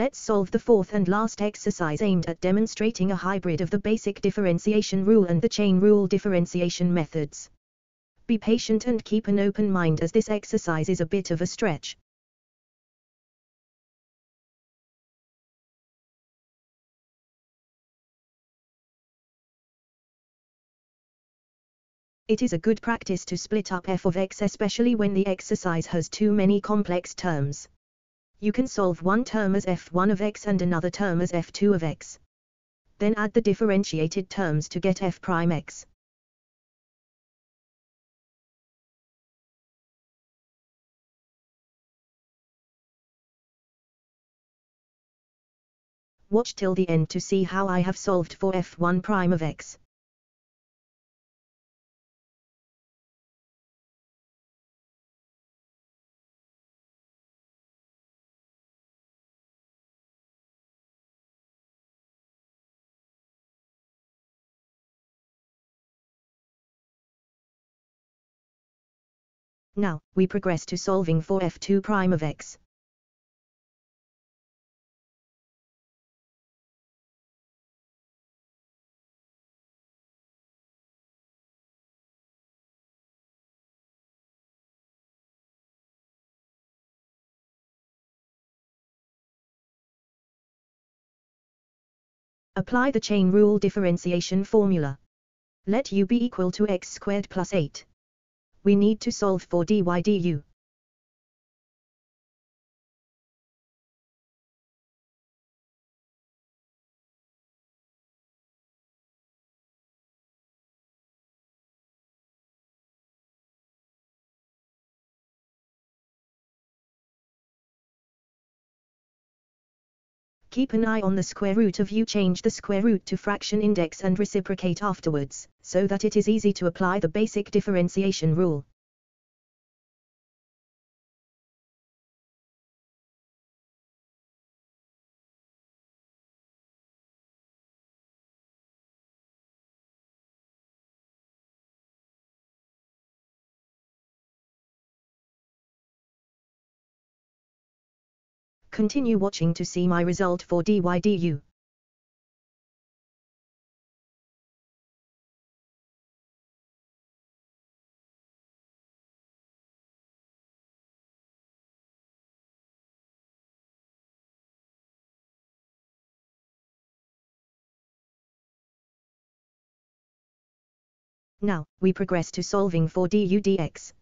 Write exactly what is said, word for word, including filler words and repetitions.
Let's solve the fourth and last exercise aimed at demonstrating a hybrid of the basic differentiation rule and the chain rule differentiation methods. Be patient and keep an open mind as this exercise is a bit of a stretch. It is a good practice to split up f of x, especially when the exercise has too many complex terms. You can solve one term as f one of x and another term as f two of x. Then add the differentiated terms to get f prime x. Watch till the end to see how I have solved for f one prime of x. Now, we progress to solving for f two prime of x. Apply the chain rule differentiation formula. Let u be equal to x squared plus eight. We need to solve for dy du. Keep an eye on the square root of u. Change the square root to fraction index and reciprocate afterwards, so that it is easy to apply the basic differentiation rule. Continue watching to see my result for dy du. Now, we progress to solving for du dx.